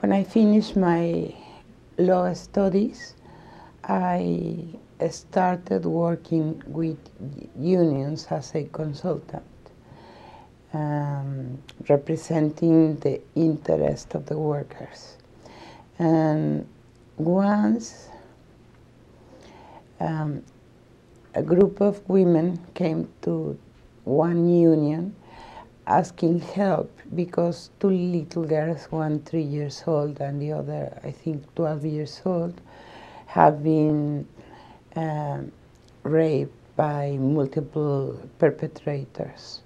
When I finished my law studies, I started working with unions as a consultant, representing the interest of the workers. And once a group of women came to one union asking help because two little girls, one 3 years old and the other, I think, 12 years old, have been raped by multiple perpetrators.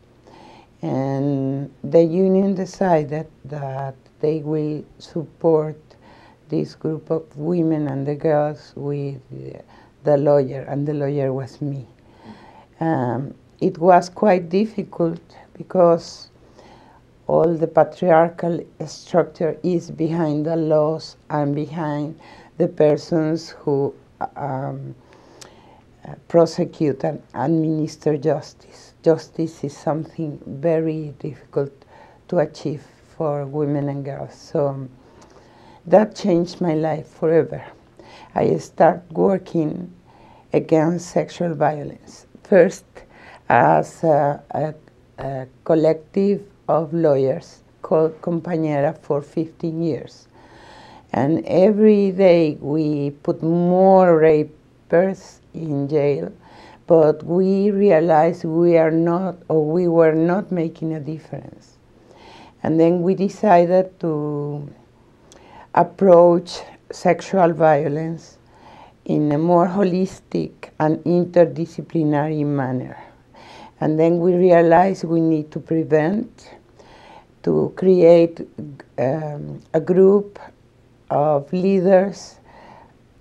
And the union decided that they will support this group of women and the girls with the lawyer, and the lawyer was me. It was quite difficult because all the patriarchal structure is behind the laws and behind the persons who prosecute and administer justice. Justice is something very difficult to achieve for women and girls. So that changed my life forever. I started working against sexual violence, first as a collective of lawyers called Compañera for 15 years. And every day we put more rapists in jail, but we realized we were not making a difference. And then we decided to approach sexual violence in a more holistic and interdisciplinary manner. And then we realized we need to prevent, to create a group of leaders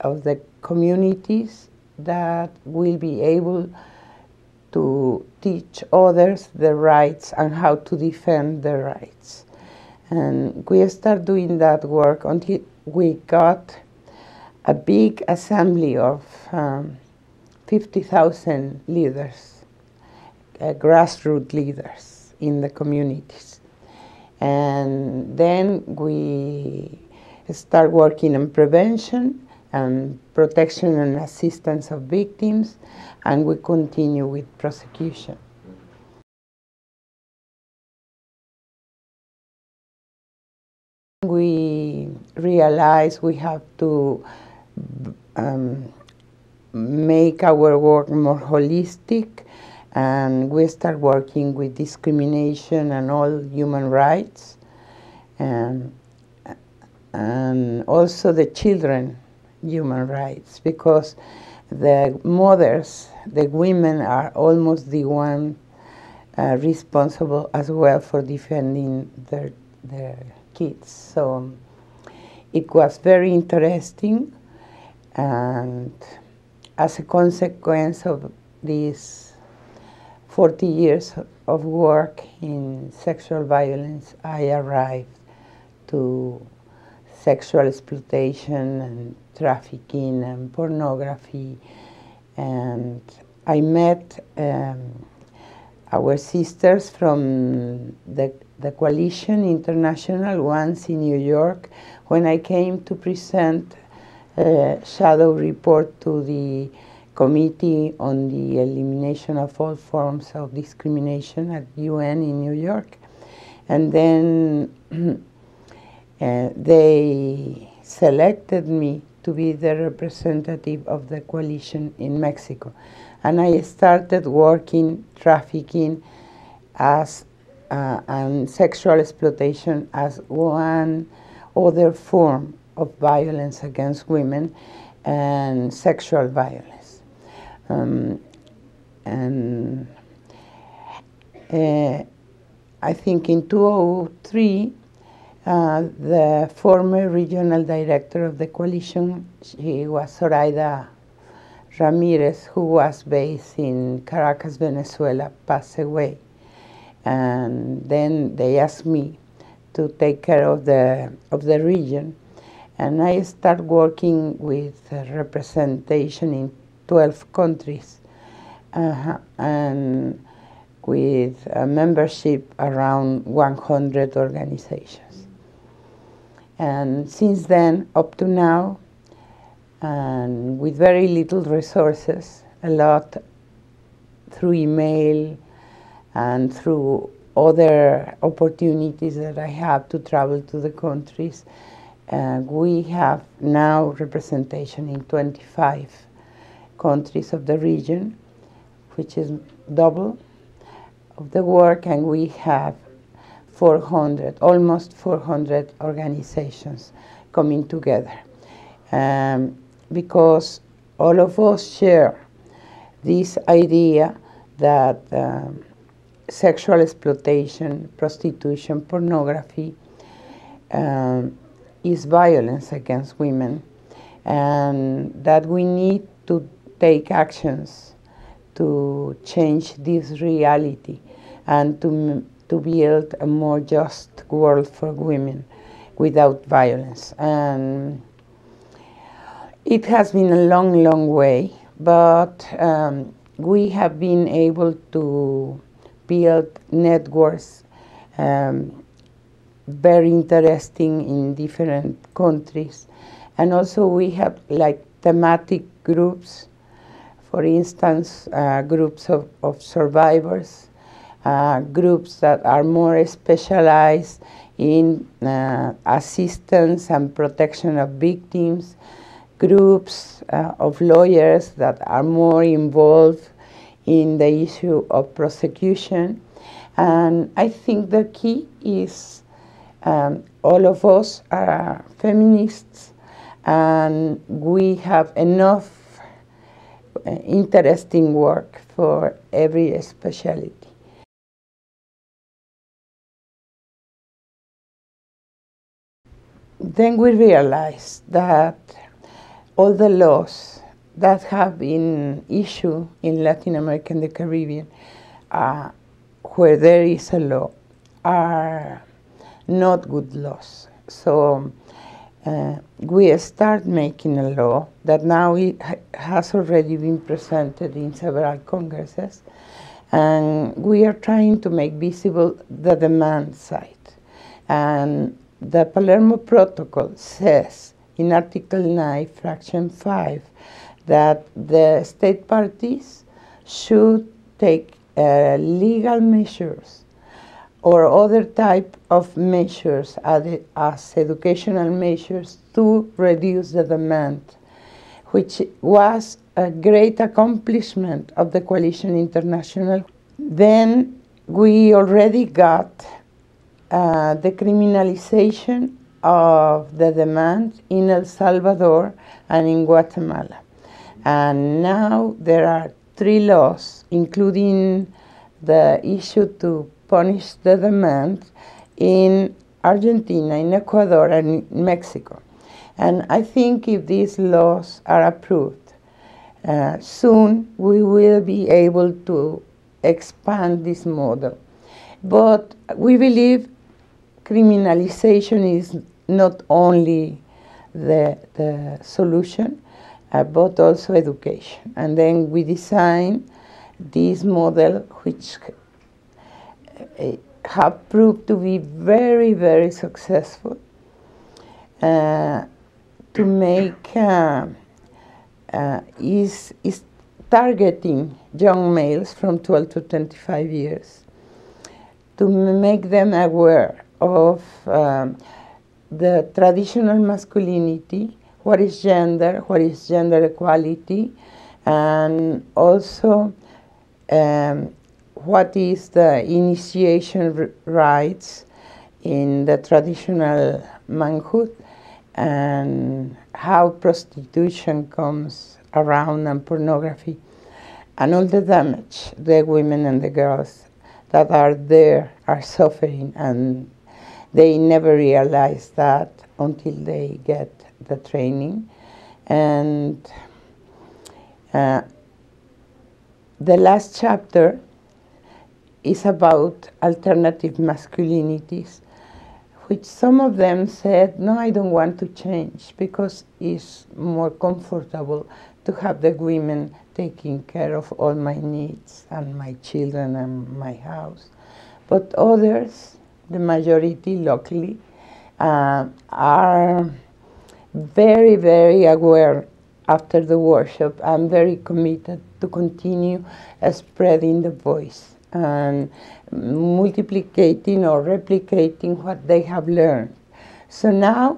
of the communities that will be able to teach others the rights and how to defend their rights. And we started doing that work until we got a big assembly of 50,000 leaders, grassroots leaders in the communities. And then we start working on prevention and protection and assistance of victims, and we continue with prosecution. We realize we have to make our work more holistic, and we start working with discrimination and all human rights, and also the children human rights, because the mothers, the women, are almost the one responsible as well for defending their kids. So it was very interesting, and as a consequence of these 40 years of work in sexual violence, I arrived to sexual exploitation and trafficking and pornography. And I met our sisters from the Coalition International once in New York when I came to present a shadow report to the Committee on the Elimination of All Forms of Discrimination at UN in New York. And then they selected me to be the representative of the coalition in Mexico. And I started working trafficking as and sexual exploitation as one other form of violence against women and sexual violence. I think in 2003, the former regional director of the coalition, she was Zoraida Ramirez, who was based in Caracas, Venezuela, passed away. And then they asked me to take care of the region. And I started working with representation in 12 countries and with a membership around 100 organizations. And since then, up to now, and with very little resources, a lot through email and through other opportunities that I have to travel to the countries, we have now representation in 25 countries of the region, which is double of the work, and we have 400 organizations coming together, because all of us share this idea that sexual exploitation, prostitution, pornography is violence against women, and that we need to take actions to change this reality and to build a more just world for women without violence. And it has been a long, long way, but we have been able to build networks very interesting in different countries. And also we have like thematic groups, for instance, groups of survivors, groups that are more specialized in assistance and protection of victims, groups of lawyers that are more involved in the issue of prosecution. And I think the key is all of us are feminists, and we have enough interesting work for every specialty. Then we realized that all the laws that have been issued in Latin America and the Caribbean, where there is a law, are not good laws. So we start making a law that now it has already been presented in several congresses, and we are trying to make visible the demand side. And the Palermo Protocol says in Article 9, Fraction 5, that the state parties should take legal measures or other type of measures as educational measures to reduce the demand, which was a great accomplishment of the Coalition International. Then we already got the criminalization of the demand in El Salvador and in Guatemala. And now there are 3 laws, including the issue to punish the demand in Argentina, in Ecuador, and in Mexico. And I think if these laws are approved, soon we will be able to expand this model. But we believe criminalization is not only the solution, but also education. And then we design this model, which have proved to be very, very successful, to make is targeting young males from 12 to 25 years, to make them aware of the traditional masculinity, what is gender equality, and also what is the initiation rights in the traditional manhood, and how prostitution comes around and pornography, and all the damage the women and the girls that are there are suffering, and they never realize that until they get the training. And the last chapter is about alternative masculinities, which some of them said, no, I don't want to change because it's more comfortable to have the women taking care of all my needs and my children and my house. But others, the majority locally, are very, very aware after the workshop. I'm very committed to continue spreading the voice and multiplicating or replicating what they have learned. So now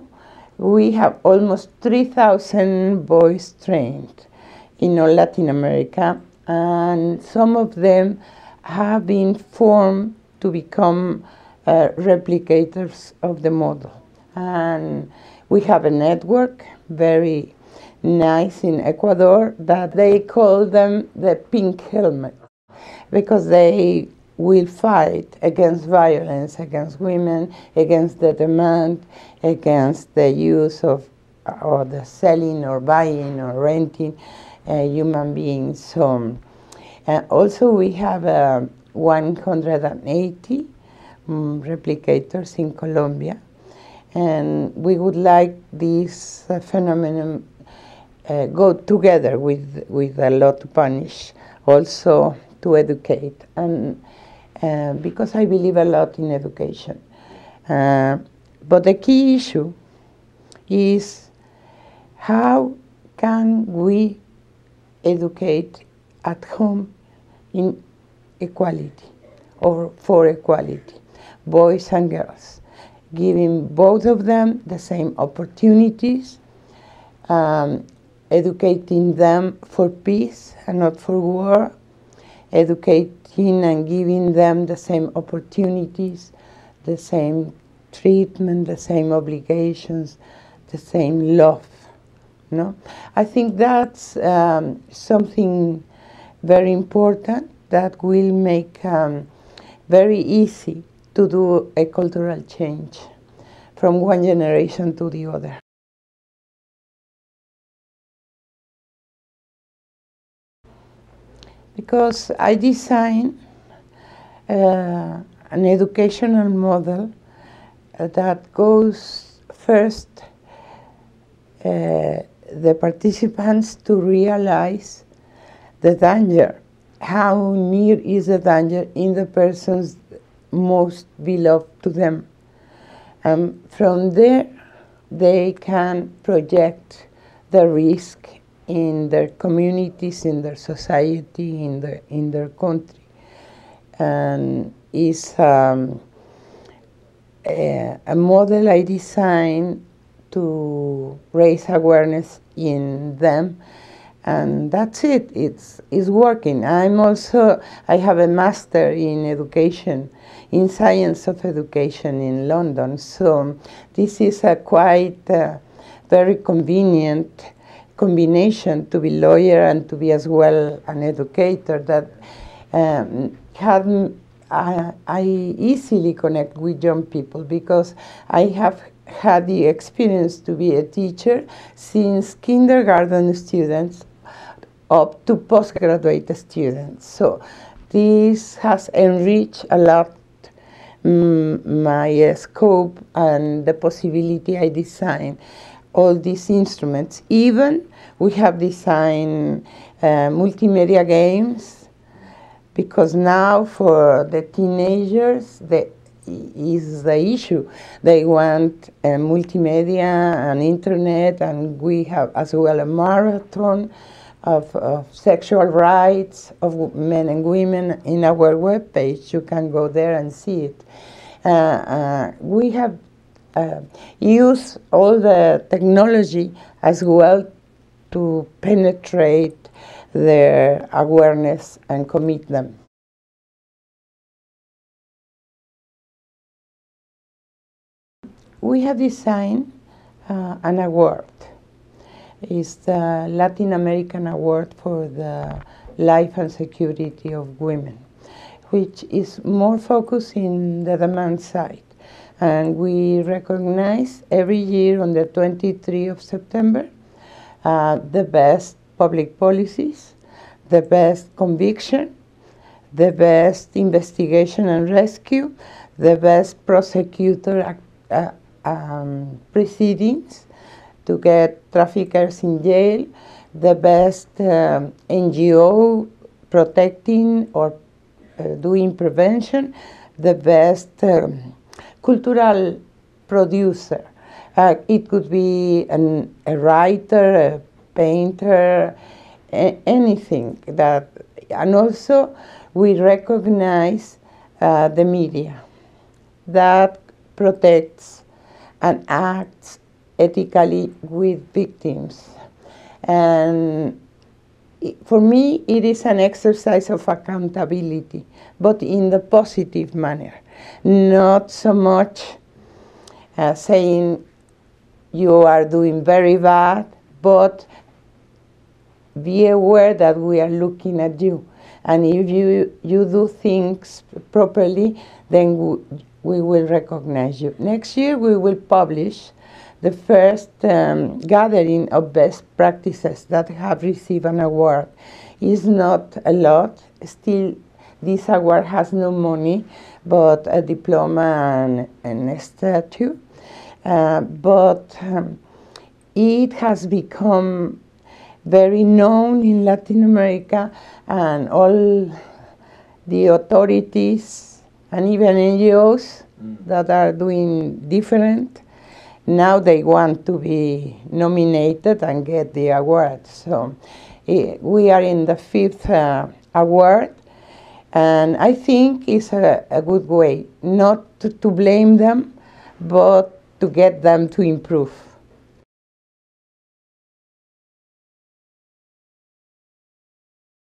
we have almost 3,000 boys trained in all Latin America, and some of them have been formed to become replicators of the model. And we have a network, very nice, in Ecuador, that they call them the Pink Helmets, because they will fight against violence, against women, against the demand, against the use of or the selling or buying or renting human beings. So, and also we have 180 replicators in Colombia, and we would like this phenomenon go together with a law to punish, also to educate, and because I believe a lot in education. But the key issue is how can we educate at home in equality or for equality, boys and girls, giving both of them the same opportunities, educating them for peace and not for war, educating and giving them the same opportunities, the same treatment, the same obligations, the same love. No? I think that's something very important that will make very easy to do a cultural change from one generation to the other. Because I design an educational model that goes first the participants to realize the danger, how near is the danger in the persons most beloved to them. From there they can project the risk in their communities, in their society, in their country. And it's a model I designed to raise awareness in them, and that's it. It's working. I have a master in education, in science of education in London. So this is a quite very convenient combination to be a lawyer and to be as well an educator, that I easily connect with young people because I have had the experience to be a teacher since kindergarten students up to postgraduate students. So this has enriched a lot my scope and the possibility I design all these instruments. Even we have designed multimedia games, because now for the teenagers is the issue. They want multimedia and internet, and we have as well a marathon of sexual rights of men and women in our webpage. You can go there and see it. We have use all the technology as well to penetrate their awareness and commit them. We have designed an award. It's the Latin American Award for the Life and Security of Women, which is more focused in the demand side. And we recognize every year on the 23rd of September the best public policies, the best conviction, the best investigation and rescue, the best prosecutor proceedings to get traffickers in jail, the best NGO protecting or doing prevention, the best cultural producer. It could be a writer, a painter, anything that, and also we recognize the media that protects and acts ethically with victims. And for me, it is an exercise of accountability, but in the positive manner, not so much saying you are doing very bad, but be aware that we are looking at you. And if you do things properly, then we will recognize you. Next year, we will publish the first gathering of best practices that have received an award. It's not a lot. Still, this award has no money, but a diploma and a statue. But it has become very known in Latin America, and all the authorities and even NGOs that are doing different, now they want to be nominated and get the award. So we are in the 5th award, and I think it's a good way, not to blame them, but to get them to improve.